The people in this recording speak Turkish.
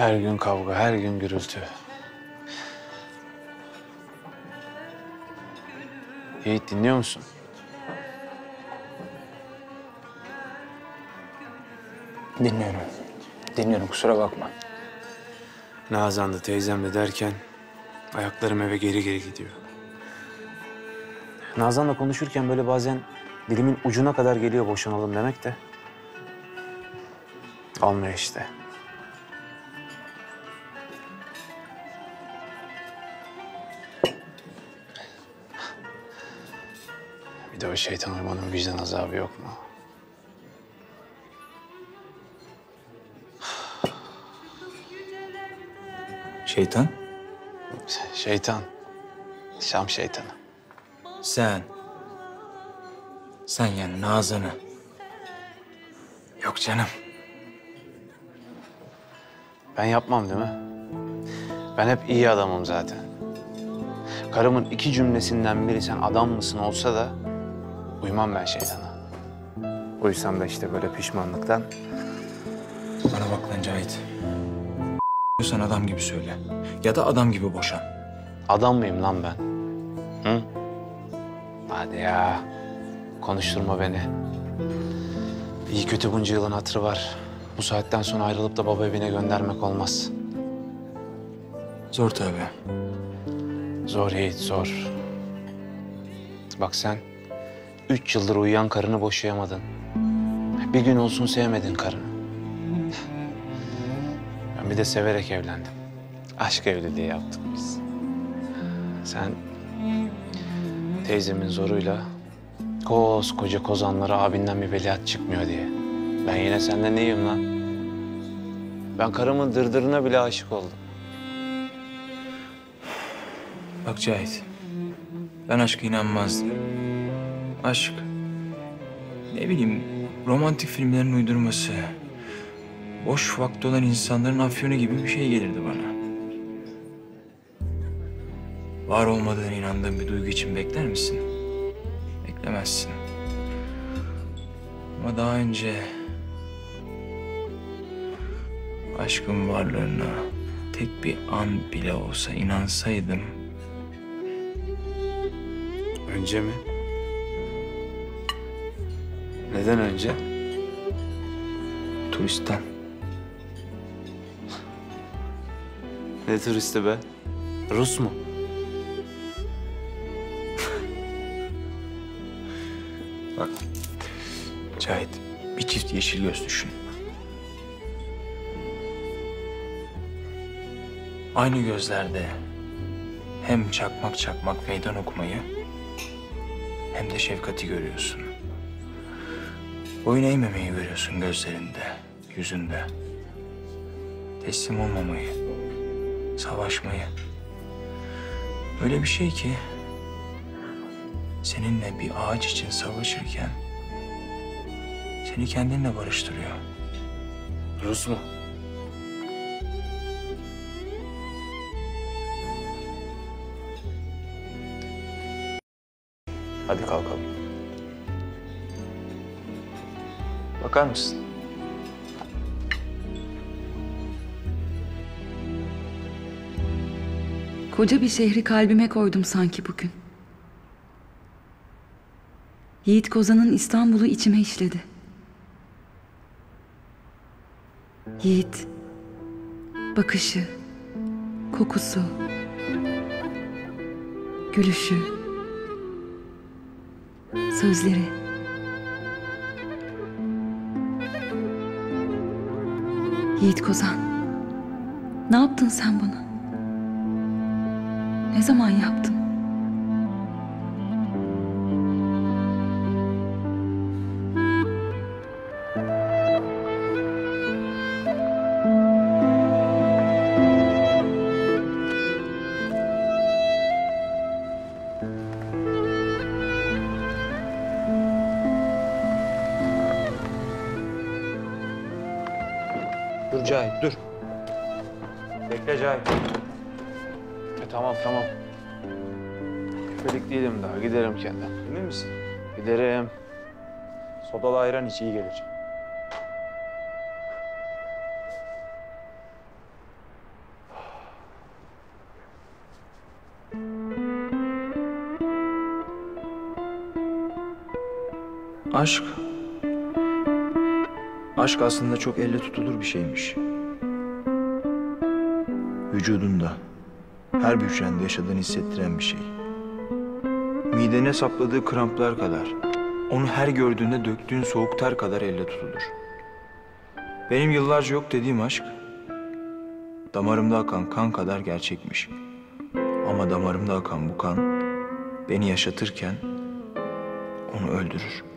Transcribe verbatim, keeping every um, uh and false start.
Her gün kavga, her gün gürültü. Yiğit, dinliyor musun? Dinliyorum. Dinliyorum, kusura bakma. Nazan da teyzem de derken ayaklarım eve geri geri gidiyor. Nazan'la konuşurken böyle bazen dilimin ucuna kadar geliyor boşanalım demek de. Olmuyor işte. Bir de o şeytan uymanın vicdan azabı yok mu? Şeytan? Şeytan. Şam şeytanı. Sen. Sen yani Nazan'ı. Yok canım. Ben yapmam değil mi? Ben hep iyi adamım zaten. Karımın iki cümlesinden biri sen adam mısın olsa da uymam ben şeytana. Uysam da işte böyle pişmanlıktan. Bana bak lan Cahit. Sen adam gibi söyle. Ya da adam gibi boşan. Adam mıyım lan ben? Hı? Hadi ya. Konuşturma beni. İyi kötü bunca yılın hatırı var. Bu saatten sonra ayrılıp da baba evine göndermek olmaz. Zor tabii. Zor Yiğit, zor. Bak sen, üç yıldır uyuyan karını boşayamadın. Bir gün olsun sevmedin karını. Ben bir de severek evlendim. Aşk evliliği yaptık biz. Sen teyzemin zoruyla koskoca Kozanlara abinden bir veliaht çıkmıyor diye. Ben yine senden iyiyim lan. Ben karımın dırdırına bile aşık oldum. Bak Cahit, ben aşka inanmazdım. Aşk, ne bileyim, romantik filmlerin uydurması, boş vakti olan insanların afyonu gibi bir şey gelirdi bana. Var olmadığına inandığın bir duygu için bekler misin? Beklemezsin. Ama daha önce aşkın varlığına tek bir an bile olsa inansaydım. Önce mi? Neden önce? Turisten. Ne turisti be? Rus mu? Bak Cahit, bir çift yeşil göz düşün. Aynı gözlerde hem çakmak çakmak meydan okumayı hem de şefkati görüyorsun. Boyun eğmemeyi görüyorsun gözlerinde, yüzünde. Teslim olmamayı, savaşmayı. Öyle bir şey ki seninle bir ağaç için savaşırken seni kendinle barıştırıyor. Rus mu? Hadi kalkalım. Bakar mısın? Koca bir şehri kalbime koydum sanki bugün. Yiğit Kozan'ın İstanbul'u içime işledi. Yiğit, bakışı, kokusu, gülüşü, sözleri. Yiğit Kozan, ne yaptın sen bana? Ne zaman yaptın? Dur Cahit, dur. Bekle Cahit. E, tamam, tamam. Üfelik değilim daha, giderim kendim. Emin misin? Giderim. Sodalı ayran hiç iyi gelir. Aşk, aşk aslında çok elle tutulur bir şeymiş. Vücudunda, her hücrende yaşadığını hissettiren bir şey. Midene sapladığı kramplar kadar, onu her gördüğünde döktüğün soğuk ter kadar elle tutulur. Benim yıllarca yok dediğim aşk, damarımda akan kan kadar gerçekmiş. Ama damarımda akan bu kan, beni yaşatırken onu öldürür.